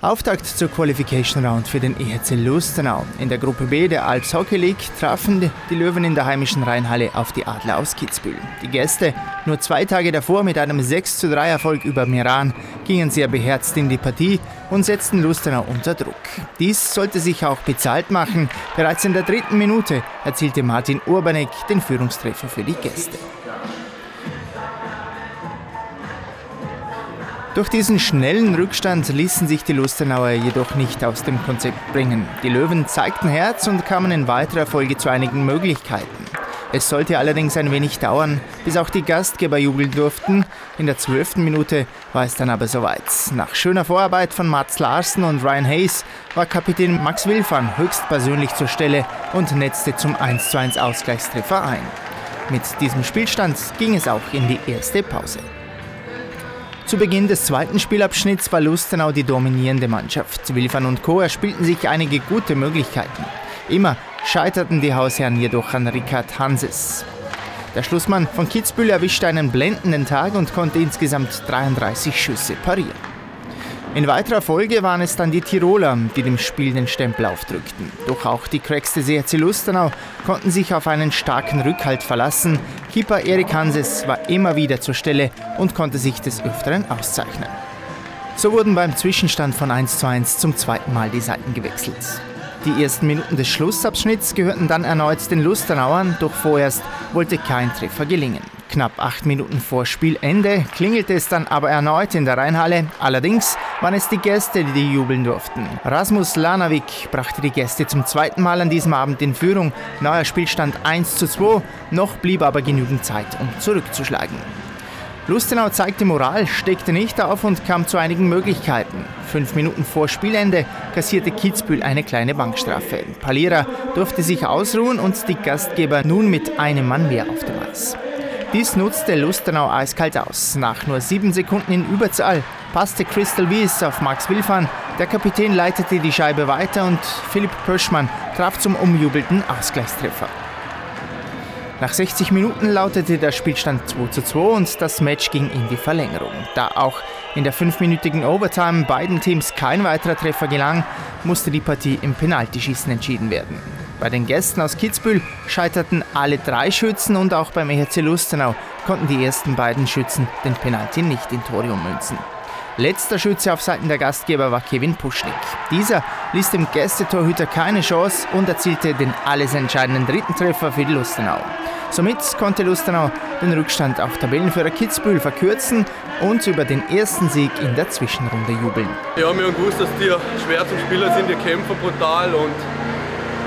Auftakt zur Qualification Round für den EHC Lustenau. In der Gruppe B der Alps-Hockey-League trafen die Löwen in der heimischen Rheinhalle auf die Adler aus Kitzbühel. Die Gäste, nur 2 Tage davor mit einem 6:3 Erfolg über Meran, gingen sehr beherzt in die Partie und setzten Lustenau unter Druck. Dies sollte sich auch bezahlt machen. Bereits in der 3. Minute erzielte Martin Urbanek den Führungstreffer für die Gäste. Durch diesen schnellen Rückstand ließen sich die Lustenauer jedoch nicht aus dem Konzept bringen. Die Löwen zeigten Herz und kamen in weiterer Folge zu einigen Möglichkeiten. Es sollte allerdings ein wenig dauern, bis auch die Gastgeber jubeln durften. In der 12. Minute war es dann aber soweit. Nach schöner Vorarbeit von Mats Larsen und Ryan Hayes war Kapitän Max Wilfern höchstpersönlich zur Stelle und netzte zum 1:1 Ausgleichstreffer ein. Mit diesem Spielstand ging es auch in die erste Pause. Zu Beginn des 2. Spielabschnitts war Lustenau die dominierende Mannschaft. Wilfern und Co. erspielten sich einige gute Möglichkeiten. Immer scheiterten die Hausherren jedoch an Richard Hanses. Der Schlussmann von Kitzbühel erwischte einen blendenden Tag und konnte insgesamt 33 Schüsse parieren. In weiterer Folge waren es dann die Tiroler, die dem Spiel den Stempel aufdrückten. Doch auch die Cracks des EHC Lustenau konnten sich auf einen starken Rückhalt verlassen. Keeper Erik Hanses war immer wieder zur Stelle und konnte sich des Öfteren auszeichnen. So wurden beim Zwischenstand von 1:1 zum 2. Mal die Seiten gewechselt. Die ersten Minuten des Schlussabschnitts gehörten dann erneut den Lustenauern, doch vorerst wollte kein Treffer gelingen. Knapp 8 Minuten vor Spielende klingelte es dann aber erneut in der Rheinhalle. Allerdings waren es die Gäste, die jubeln durften. Rasmus Lanavik brachte die Gäste zum 2. Mal an diesem Abend in Führung. Neuer Spielstand 1:2, noch blieb aber genügend Zeit, um zurückzuschlagen. Lustenau zeigte Moral, steckte nicht auf und kam zu einigen Möglichkeiten. 5 Minuten vor Spielende kassierte Kitzbühel eine kleine Bankstrafe. Palera durfte sich ausruhen und die Gastgeber nun mit einem Mann mehr auf dem Eis. Dies nutzte Lustenau eiskalt aus. Nach nur 7 Sekunden in Überzahl passte Crystal Wies auf Max Wilfern. Der Kapitän leitete die Scheibe weiter und Philipp Pöschmann traf zum umjubelten Ausgleichstreffer. Nach 60 Minuten lautete der Spielstand 2:2 und das Match ging in die Verlängerung. Da auch in der 5-minütigen Overtime beiden Teams kein weiterer Treffer gelang, musste die Partie im Penaltyschießen entschieden werden. Bei den Gästen aus Kitzbühel scheiterten alle 3 Schützen und auch beim EHC Lustenau konnten die ersten beiden Schützen den Penalty nicht in Tore ummünzen. Letzter Schütze auf Seiten der Gastgeber war Kevin Puschnik. Dieser ließ dem Gästetorhüter keine Chance und erzielte den alles entscheidenden 3. Treffer für die Lustenau. Somit konnte Lustenau den Rückstand auf Tabellenführer Kitzbühel verkürzen und über den ersten Sieg in der Zwischenrunde jubeln. Ja, wir haben gewusst, dass die schwer zum Spieler sind, die kämpfen brutal und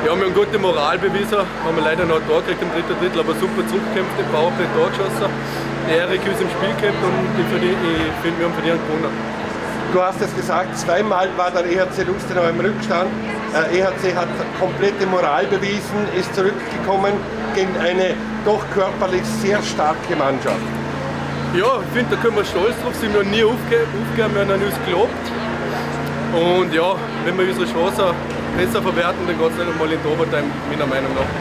ja, wir haben gute Moral bewiesen, haben wir leider noch ein Tor gekriegt im 3. Drittel, aber super zurückgekämpft, den Powerplay Tor geschossen. Der Erik ist im Spiel gehabt und ich finde, wir haben verdient gewonnen. Du hast es gesagt, 2 Mal war der EHC Lustenau im Rückstand. Der EHC hat komplette Moral bewiesen, ist zurückgekommen gegen eine doch körperlich sehr starke Mannschaft. Ja, ich finde, da können wir stolz drauf sein, wir haben nie aufgegeben, wir haben an uns gelobt. Und ja, wenn wir unsere Chancen besser verwerten, dann geht es nicht einmal in die Overtime, meiner Meinung nach.